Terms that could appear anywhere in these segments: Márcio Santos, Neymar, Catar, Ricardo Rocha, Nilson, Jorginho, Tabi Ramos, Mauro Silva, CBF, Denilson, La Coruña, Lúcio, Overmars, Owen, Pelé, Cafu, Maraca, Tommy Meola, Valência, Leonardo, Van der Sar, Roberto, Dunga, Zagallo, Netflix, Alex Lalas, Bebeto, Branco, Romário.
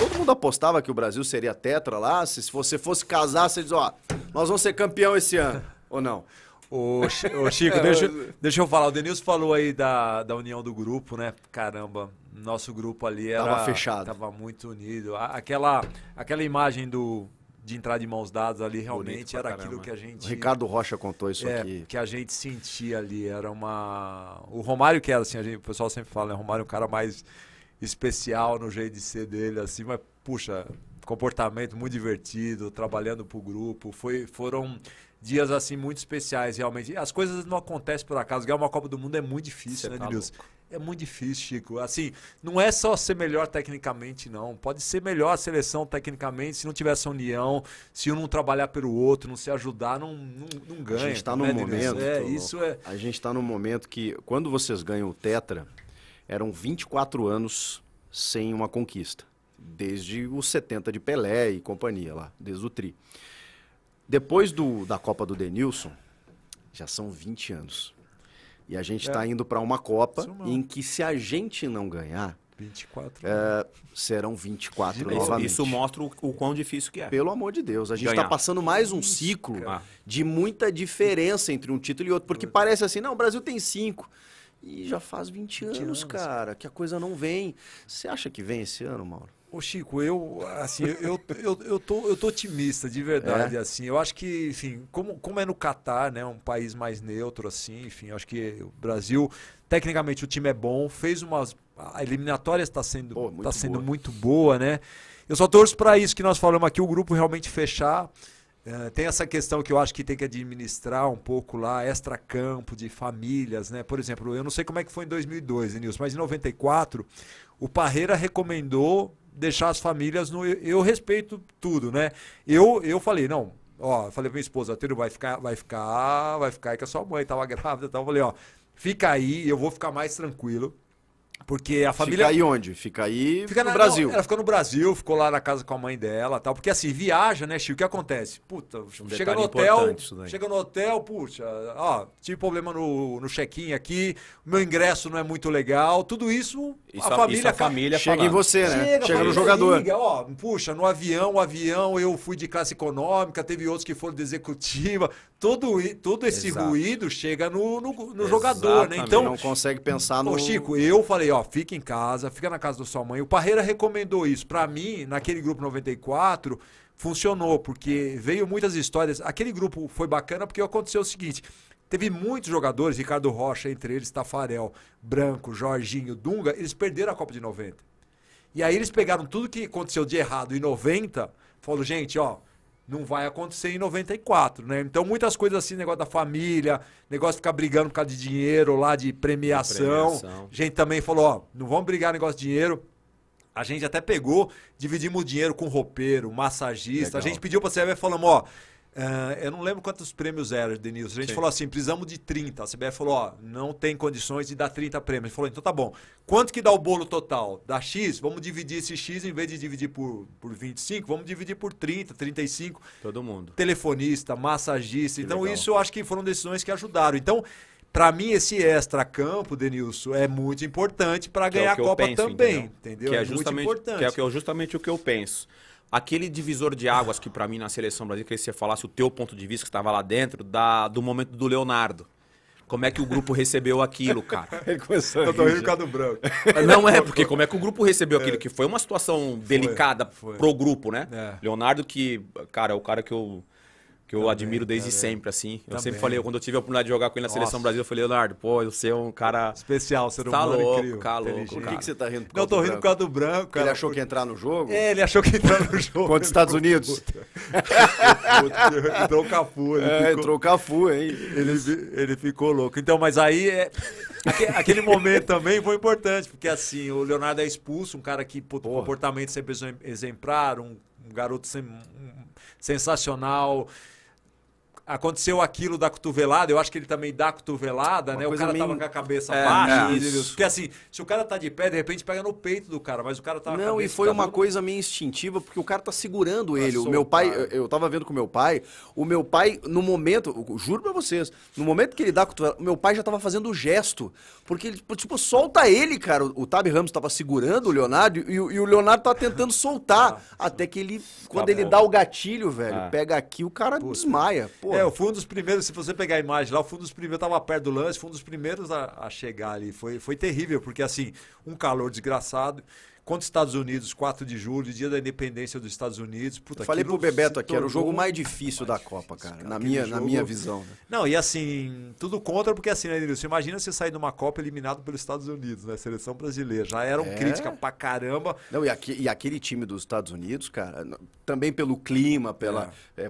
Todo mundo apostava que o Brasil seria tetra lá. Se você fosse casar, você diz, ó, nós vamos ser campeão esse ano, ou não? Ô Chico, deixa eu falar. O Denilson falou aí da união do grupo, né? Caramba, nosso grupo ali era... Tava fechado. Tava muito unido. Aquela imagem de entrar de mãos dadas ali, realmente era caramba. Aquilo que a gente... O Ricardo Rocha contou isso aqui. Que a gente sentia ali, era uma... O Romário que era assim, o pessoal sempre fala, né? O Romário é um cara mais especial no jeito de ser dele, assim, mas, puxa, comportamento muito divertido, trabalhando pro grupo, foram... Dias, assim, muito especiais, realmente. As coisas não acontecem por acaso. Ganhar uma Copa do Mundo é muito difícil, né, Nilson? É muito difícil, Chico. Assim, não é só ser melhor tecnicamente, não. Pode ser melhor a seleção tecnicamente se não tiver essa união, se um não trabalhar pelo outro, não se ajudar, não ganha. A gente está num momento... A gente está num momento que, quando vocês ganham o Tetra, eram 24 anos sem uma conquista. Desde os 70 de Pelé e companhia lá, desde o Tri. Depois da Copa do Denilson, já são 20 anos. E a gente está indo para uma Copa em que, se a gente não ganhar, 24 serão 24 novamente. Isso mostra o quão difícil que é. Pelo amor de Deus, a gente está passando mais um ciclo de muita diferença entre um título e outro. Porque parece assim, não, o Brasil tem 5. E já faz 20 anos, cara, que a coisa não vem. Você acha que vem esse ano, Mauro? Ô Chico, eu tô otimista, de verdade, assim. Eu acho que, enfim, como é no Catar, né, um país mais neutro, assim, enfim, eu acho que o Brasil, tecnicamente o time é bom, fez umas... A eliminatória está sendo muito boa, né? Eu só torço para isso que nós falamos aqui, o grupo realmente fechar. Tem essa questão que eu acho que tem que administrar um pouco lá, extracampo, de famílias, né? Por exemplo, eu não sei como é que foi em 2002, Nilson, mas em 94, o Parreira recomendou deixar as famílias no... Eu respeito tudo, né? Eu falei, não, ó, falei pra minha esposa, Tiro, vai ficar aí com a sua mãe, tava grávida e tal. Eu falei, ó, fica aí, eu vou ficar mais tranquilo. Porque a família... Fica aí onde? Fica aí no Brasil. Não, ela ficou no Brasil, ficou lá na casa com a mãe dela tal. Porque assim, viaja, né, Chico? O que acontece? Puta, chega no hotel, puxa, ó, tive problema no check-in aqui, meu ingresso não é muito legal, tudo isso, a família chega em você, né? Chega no jogador. Liga, ó, puxa, no avião, eu fui de classe econômica, teve outros que foram de executiva, todo esse ruído chega no jogador, né? Então não consegue pensar no... Ô, Chico, eu falei, ó, fica em casa, fica na casa da sua mãe. O Parreira recomendou isso. Pra mim, naquele grupo 94, funcionou, porque veio muitas histórias. Aquele grupo foi bacana porque aconteceu o seguinte: teve muitos jogadores, Ricardo Rocha, entre eles, Tafarel, Branco, Jorginho, Dunga, eles perderam a Copa de 90. E aí eles pegaram tudo que aconteceu de errado em 90, falaram, gente, ó, não vai acontecer em 94, né? Então, muitas coisas assim, negócio da família, negócio de ficar brigando por causa de dinheiro lá, de premiação. A gente também falou, ó, não vamos brigar negócio de dinheiro. A gente até pegou, dividimos o dinheiro com roupeiro, massagista. Legal. A gente pediu pra CBF e falamos, ó, eu não lembro quantos prêmios eram, Denilson. A gente falou assim, precisamos de 30. A CBF falou, ó, não tem condições de dar 30 prêmios. A gente falou, então tá bom. Quanto que dá o bolo total? Dá X? Vamos dividir esse X, em vez de dividir por 25, vamos dividir por 30, 35. Todo mundo. Telefonista, massagista. Que então legal. Isso eu acho que foram decisões que ajudaram. Então, pra mim, esse extra-campo, Denilson, é muito importante pra ganhar a Copa também. Entendeu? Que é justamente, muito importante. Que é justamente o que eu penso. Aquele divisor de águas que, para mim, na Seleção Brasileira, queria que você falasse o teu ponto de vista que estava lá dentro, do momento do Leonardo. Como é que o grupo recebeu aquilo, cara? Ele começou a rir. Eu tô rindo por causa do Branco. Não é, porque como é que o grupo recebeu aquilo? Que foi uma situação delicada pro grupo, né? É. Leonardo, que, cara, é o cara que eu admiro desde sempre, assim. Eu sempre falei, quando eu tive a oportunidade de jogar com ele na Seleção Brasileira, eu falei, Leonardo, pô, você é um cara... Especial, ser humano incrível. Tá louco, cara. Por que você tá rindo por causa do Branco? Não, tô rindo por causa do Branco, cara. Ele achou que ia entrar no jogo? É, ele achou que ia entrar no jogo. Contra os Estados Unidos? Entrou o Cafu. Entrou o Cafu, hein? Ele ficou louco. Então, mas aí, aquele momento também foi importante, porque assim, o Leonardo é expulso, um cara que, por comportamento sempre exemplar, um garoto sensacional... aconteceu aquilo da cotovelada, eu acho que ele também dá cotovelada, né? O cara meio... tava com a cabeça baixa. Porque assim, se o cara tá de pé, de repente pega no peito do cara, mas o cara tava... Não, e foi uma coisa meio instintiva, porque o cara tá segurando ele. O meu pai, eu tava vendo com o meu pai, no momento, juro pra vocês, no momento que ele dá cotovelada, o meu pai já tava fazendo o gesto, porque ele, tipo, solta ele, cara. O Tabi Ramos tava segurando o Leonardo e o Leonardo tava tentando soltar, até que ele, quando ele dá o gatilho, velho, pega aqui, o cara desmaia, pô. É, eu fui um dos primeiros, se você pegar a imagem lá, eu fui um dos primeiros, tava perto do lance, fui um dos primeiros a chegar ali. Foi terrível, porque assim, um calor desgraçado. Contra os Estados Unidos, 4 de julho, dia da independência dos Estados Unidos. Puta, eu falei pro Bebeto aqui, era o jogo mais difícil da Copa, cara. Na minha visão. Né? Não, e assim, tudo contra, porque assim, né, Nilson? Imagina você sair de uma Copa eliminado pelos Estados Unidos, né? Seleção brasileira. Já era um crítica pra caramba. Não, e aquele time dos Estados Unidos, cara, também pelo clima,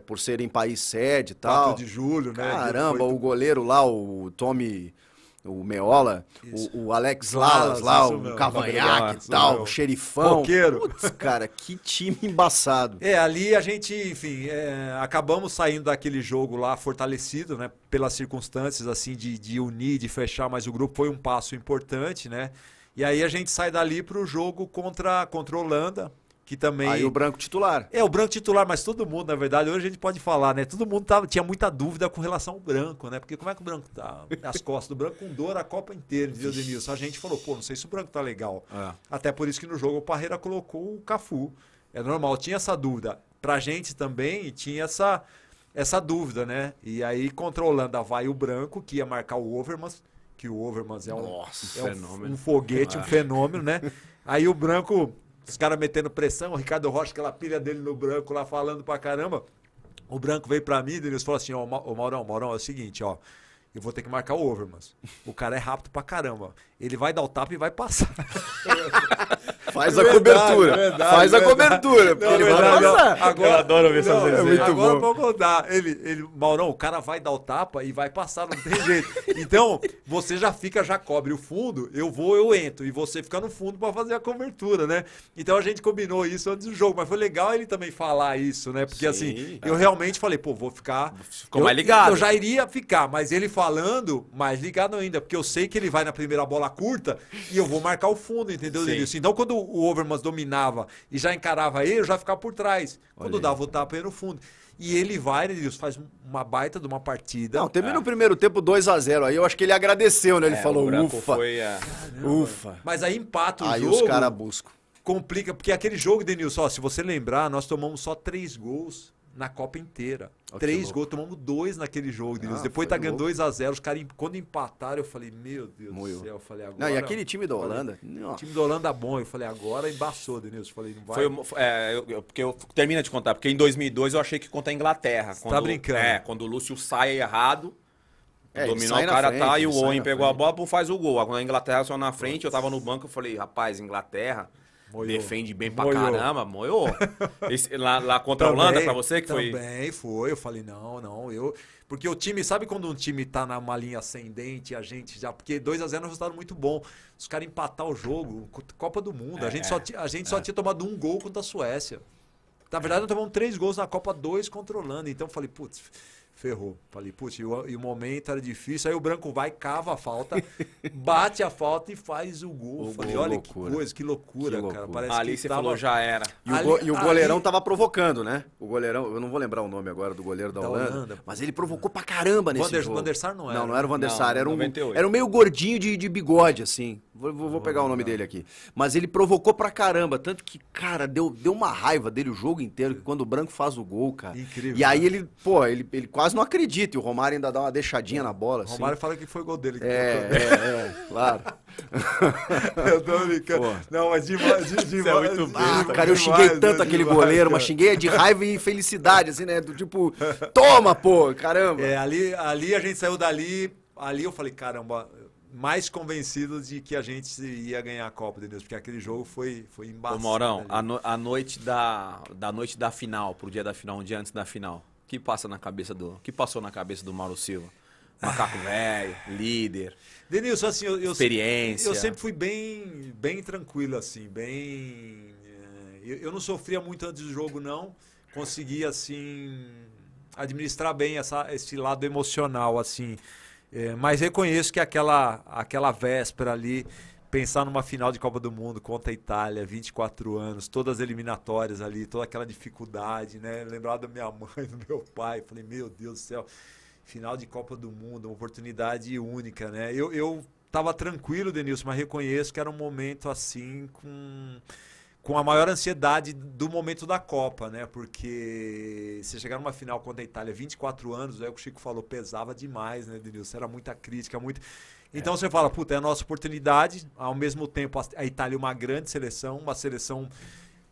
por serem país sede e tal. 4 de julho, né? Caramba, o goleiro lá, o Tommy... O Meola, o Alex Lalas lá, o Cavanhaque e tal, o Xerifão. Putz, cara, que time embaçado. É, ali a gente, enfim, acabamos saindo daquele jogo lá fortalecido, né? Pelas circunstâncias, assim, de unir, de fechar, mas o grupo foi um passo importante, né? E aí a gente sai dali pro jogo contra a Holanda. Que também... Aí o Branco titular. É, o Branco titular, mas todo mundo, na verdade, hoje a gente pode falar, né? Todo mundo tinha muita dúvida com relação ao Branco, né? Porque como é que o Branco tá? As costas do Branco com dor a Copa inteira, diz o Denilson. A gente falou, pô, não sei se o Branco tá legal. É. Até por isso que no jogo o Parreira colocou o Cafu. É normal, tinha essa dúvida. Pra gente também tinha essa dúvida, né? E aí contra a Holanda vai o Branco, que ia marcar o Overmars, que o Overmars é um foguete, um fenômeno, né? Aí o Branco... Os caras metendo pressão, o Ricardo Rocha, aquela pilha dele no Branco lá, falando pra caramba. O Branco veio pra mim e eles falaram assim, ó, Maurão, é o seguinte, ó. Eu vou ter que marcar o Overmars. O cara é rápido pra caramba. Ele vai dar o tapa e vai passar. Faz a cobertura. Faz a cobertura. Porque ele vai passar. Agora, eu adoro ver essas vezes. Agora vou contar. Maurão, o cara vai dar o tapa e vai passar, não tem jeito. Então, você já cobre o fundo, eu entro. E você fica no fundo pra fazer a cobertura, né? Então a gente combinou isso antes do jogo. Mas foi legal ele também falar isso, né? Porque assim, eu realmente falei, pô, vou ficar... Ficou mais ligado. Eu já iria ficar, mas ele falando, mais ligado ainda, porque eu sei que ele vai na primeira bola curta e eu vou marcar o fundo, entendeu, Denilson? Então, quando o Overmars dominava e já encarava ele, eu já ficava por trás. Quando dava o tapa, ia no fundo. E ele vai, Denilson, faz uma baita de uma partida. Não, termina o primeiro tempo 2-0. Aí eu acho que ele agradeceu, né? Ele falou, ufa. Ufa. Mas aí empata o jogo. Aí os caras buscam. Complica, porque aquele jogo, Denilson, se você lembrar, nós tomamos só 3 gols. Na Copa inteira. Oh, 3 gols, tomamos 2 naquele jogo, Denilson. Depois tá ganhando 2-0. Os caras, quando empataram, eu falei, meu Deus do céu. Eu falei, agora... Não, e aquele time da Holanda? O time da Holanda bom. Eu falei, agora embaçou, Denilson. Eu falei, não vai... Porque eu termina de contar, porque em 2002 eu achei que contra a Inglaterra. Quando, tá brincando. É, quando o Lúcio sai errado, dominou o cara, frente, e o Owen pegou a bola, faz o gol. Quando a Inglaterra saiu na frente, eu tava no banco, eu falei, rapaz, Inglaterra... Moiou. Defende bem pra caramba, moiou. Lá contra a Holanda, pra você que foi? Também foi, eu falei, não. Porque o time, sabe quando um time tá numa linha ascendente, a gente já... Porque 2-0 é um resultado muito bom. Os caras empatar o jogo, Copa do Mundo. A gente só tinha tomado 1 gol contra a Suécia. Na verdade, nós tomamos 3 gols na Copa, 2 contra a Holanda. Então eu falei, putz... Ferrou. Falei, putz, e o momento era difícil. Aí o Branco vai, cava a falta, bate a falta e faz o gol. Falei, olha que coisa, que loucura, cara. Parece ali que você falou, já era. E o goleirão tava provocando, né? O goleirão, eu não vou lembrar o nome agora do goleiro da Holanda, mas ele provocou pra caramba nesse jogo. O Van der Sar não era. Não era o Van der Sar, era um meio gordinho de bigode, assim. Vou pegar o nome dele aqui. Mas ele provocou pra caramba, tanto que, cara, deu uma raiva dele o jogo inteiro, que quando o Branco faz o gol, cara. Incrível. E aí ele quase não acredita, e o Romário ainda dá uma deixadinha na bola. Assim. O Romário fala que foi gol dele. Claro. Eu tô brincando. Não, mas demais. Cara, eu xinguei tanto aquele goleiro, mas xinguei de raiva e felicidade, assim, né? Do tipo, toma, pô, caramba. Ali a gente saiu dali, ali eu falei, caramba, mais convencido de que a gente ia ganhar a Copa, Denilson, porque aquele jogo foi embaçado. Ô, Maurão, a noite da final, pro dia da final, um dia antes da final, que passou na cabeça do Mauro Silva? Macaco velho, líder. Denilson, assim, experiência. Eu sempre fui bem tranquilo, assim, bem... Eu não sofria muito antes do jogo, não. Consegui, assim, administrar bem esse lado emocional, assim. É, mas reconheço que aquela véspera ali, pensar numa final de Copa do Mundo contra a Itália, 24 anos, todas as eliminatórias ali, toda aquela dificuldade, né? Lembrar da minha mãe, do meu pai, falei, meu Deus do céu, final de Copa do Mundo, uma oportunidade única, né? Eu tava tranquilo, Denilson, mas reconheço que era um momento assim com a maior ansiedade do momento da Copa, né? Porque você chegar numa final contra a Itália, 24 anos, é o que o Chico falou, pesava demais, né, Denilson? Era muita crítica, muito... Então você fala, puta, é a nossa oportunidade. Ao mesmo tempo, a Itália é uma grande seleção, uma seleção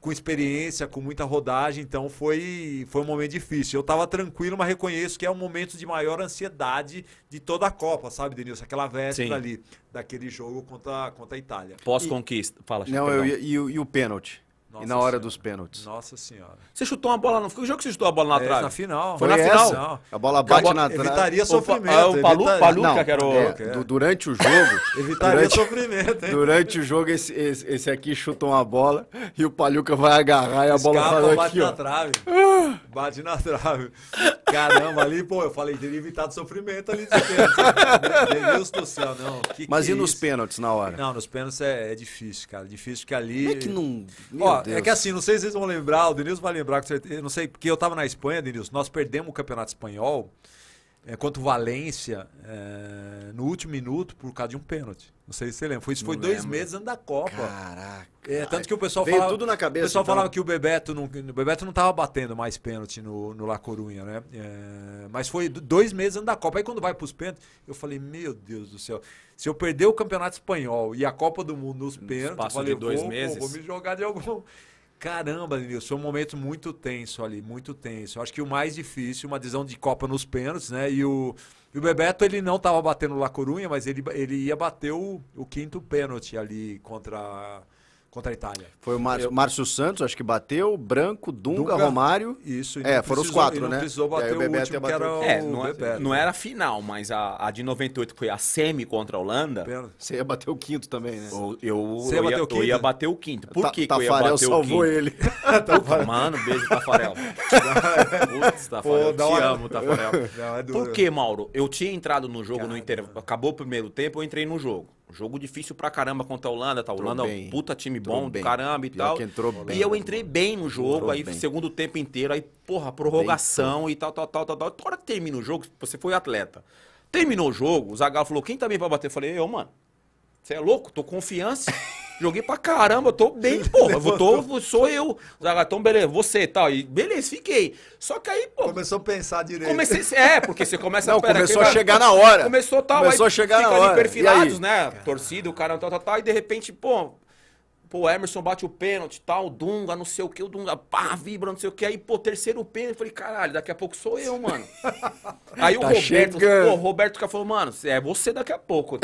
com experiência, com muita rodagem. Então foi um momento difícil. Eu tava tranquilo, mas reconheço que é um momento de maior ansiedade de toda a Copa, sabe, Denilson? Aquela véspera ali, daquele jogo contra a Itália. Pós-conquista. Fala, Chico. Não, e o pênalti. Nossa, e na hora dos pênaltis. Nossa senhora. Você chutou uma bola, não foi o jogo que você chutou a bola na trave? Na final. Foi na final. A bola bate na trave. Evitaria sofrimento. O Pagliuca, que era o... durante o jogo... evitaria sofrimento, hein? Durante o jogo, esse aqui chuta uma bola e o Pagliuca vai agarrar e a bola vai aqui, ó. Bate na trave. Bate na trave. Caramba, ali, pô, eu falei, teria evitado sofrimento ali de pênalti. Meu Deus do céu, não. Mas e nos pênaltis na hora? Não, nos pênaltis é difícil, cara. Difícil que ali... Como é que não... É que assim, não sei se vocês vão lembrar, o Denilson vai lembrar, com certeza, não sei, porque eu tava na Espanha, Denilson, nós perdemos o Campeonato Espanhol contra o Valência no último minuto por causa de um pênalti. Não sei se você lembra. Isso foi 2 meses antes da Copa. Caraca. Tanto que o pessoal falava... tudo na cabeça. O pessoal falava que o Bebeto não tava batendo mais pênalti no La Coruña, né? Mas foi 2 meses antes da Copa. Aí quando vai pros pênaltis, eu falei, meu Deus do céu, se eu perder o Campeonato Espanhol e a Copa do Mundo nos pênaltis, eu falei, vou me jogar de algum... Caramba, Nilson, foi um momento muito tenso ali, muito tenso. Acho que o mais difícil, uma decisão de Copa nos pênaltis, né? E o Bebeto, ele não estava batendo La Coruña, mas ele ia bater o quinto pênalti ali contra a Itália. Foi o Márcio Santos, acho que bateu, Branco, Dunga, Romário. Isso, foram os quatro, né? Não precisou bater o último, que era o Bebeto. Não era a final, mas a de 98, que foi a semi contra a Holanda. Você ia bater o quinto também, né? Eu ia bater o quinto. Por que eu ia bater o quinto? Tafarel salvou ele. Mano, beijo, Tafarel. Putz, Tafarel, te amo, Tafarel. Por que, Mauro? Eu tinha entrado no jogo no intervalo. Acabou o primeiro tempo, eu entrei no jogo. Jogo difícil pra caramba contra a Holanda, tá? A Holanda é um puta time bom do caramba e tal. E eu entrei bem no jogo, aí segundo tempo inteiro, aí, porra, prorrogação e tal. Toda hora que termina o jogo, você foi atleta. Terminou o jogo, o Zagallo falou, quem tá bem pra bater? Eu falei, eu, mano, você é louco? Tô com confiança. Joguei pra caramba, tô bem, porra. Sou eu. Zagallo, então, beleza, você e tal. E beleza, fiquei. Só que aí, pô... começou a pensar direito. Comecei, porque você começa... Não, começou a chegar na hora. Começou tal, começou aí a chegar na hora. Perfilados, né? Torcida, o cara, tal. E de repente, pô, Emerson bate o pênalti, tal, o Dunga, não sei o que, o Dunga, pá, vibra, não sei o que. Aí, pô, terceiro pênalti, eu falei, caralho, daqui a pouco sou eu, mano. Aí o Roberto, pô, o Roberto falou, mano, é você daqui a pouco.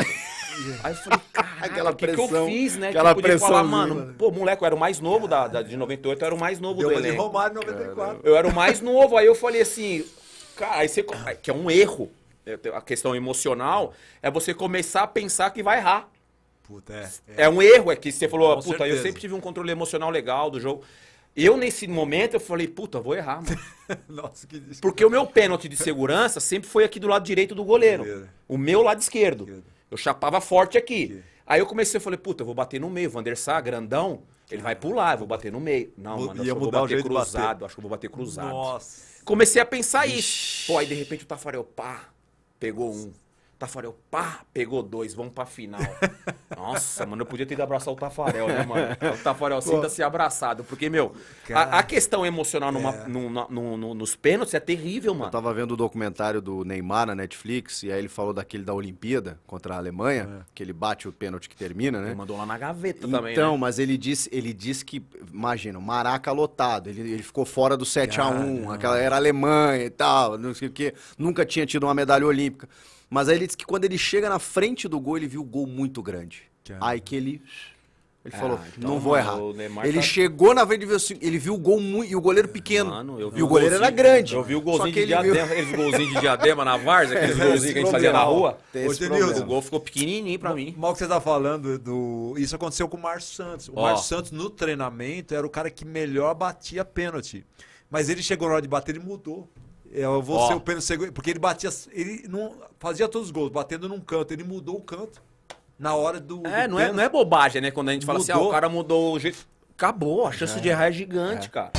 Aí eu falei, caralho, o que eu fiz, né? Aquela que eu podia falar, mano, pô, moleque, eu era o mais novo de 98, eu era o mais novo do elenco. Romário, 94. Eu era o mais novo, aí eu falei assim, cara, aí você, que é um erro, a questão emocional, é você começar a pensar que vai errar. Puta, é um erro, que você falou, puta, certeza. Eu sempre tive um controle emocional legal do jogo. Eu, nesse momento, eu falei, puta, vou errar, mano. Nossa, que desculpa. Porque o meu pênalti de segurança sempre foi aqui do lado direito do goleiro. O meu lado esquerdo. Eu chapava forte aqui. Aí eu comecei, eu falei, puta, eu vou bater no meio. Van der Sar, grandão, ele vai pular, eu vou bater no meio. Não, mano, acho que eu vou bater cruzado. Acho que eu vou bater cruzado. Nossa. Comecei a pensar isso. Pô, aí, de repente, o Tafarel, pá, pegou um. Tafarel, pá, pegou 2, vamos pra final. Nossa, mano, eu podia ter ido abraçar o Tafarel, né, mano? O Tafarel sinta-se abraçado, porque, meu, a questão emocional nos pênaltis é terrível, mano. Eu tava vendo o documentário do Neymar na Netflix, e aí ele falou daquele da Olimpíada contra a Alemanha, que ele bate o pênalti que termina, né? Ele mandou lá na gaveta também, né? Então, mas ele disse que, imagina, o Maraca lotado, ele ficou fora do 7-1, aquela era Alemanha e tal, não sei o quê, nunca tinha tido uma medalha olímpica. Mas aí ele disse que quando ele chega na frente do gol, ele viu o gol muito grande. Aí que ele falou, então, não vou errar. Ele chegou na frente e viu assim, ele viu o gol muito, e o goleiro pequeno. Mano, eu vi e o goleiro era grande. Eu vi o golzinho de diadema, aqueles golzinhos de diadema na várzea, aqueles golzinhos que a gente fazia na rua. O gol ficou pequenininho pra mim. Mal que você tá falando, isso aconteceu com o Márcio Santos. O Márcio Santos, no treinamento, era o cara que melhor batia pênalti. Mas ele chegou na hora de bater, ele mudou. Eu vou ser o pênalti, porque ele batia, ele não fazia todos os gols, batendo num canto, ele mudou o canto na hora do. É, do não, é não é bobagem, né? Quando a gente fala assim, ah, o cara mudou o jeito. Acabou, a chance de errar é gigante, cara.